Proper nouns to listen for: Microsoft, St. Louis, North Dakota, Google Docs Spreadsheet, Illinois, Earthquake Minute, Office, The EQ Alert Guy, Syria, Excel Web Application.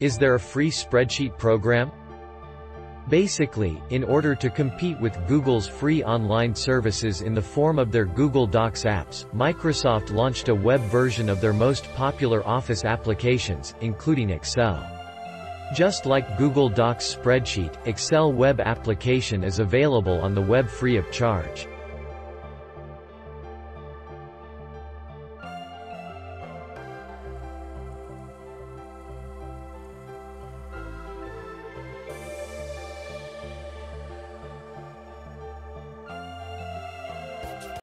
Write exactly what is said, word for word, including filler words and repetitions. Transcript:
Is there a free spreadsheet program? Basically, in order to compete with Google's free online services in the form of their Google Docs apps, Microsoft launched a web version of their most popular Office applications, including Excel. Just like Google Docs Spreadsheet, Excel Web Application is available on the web free of charge.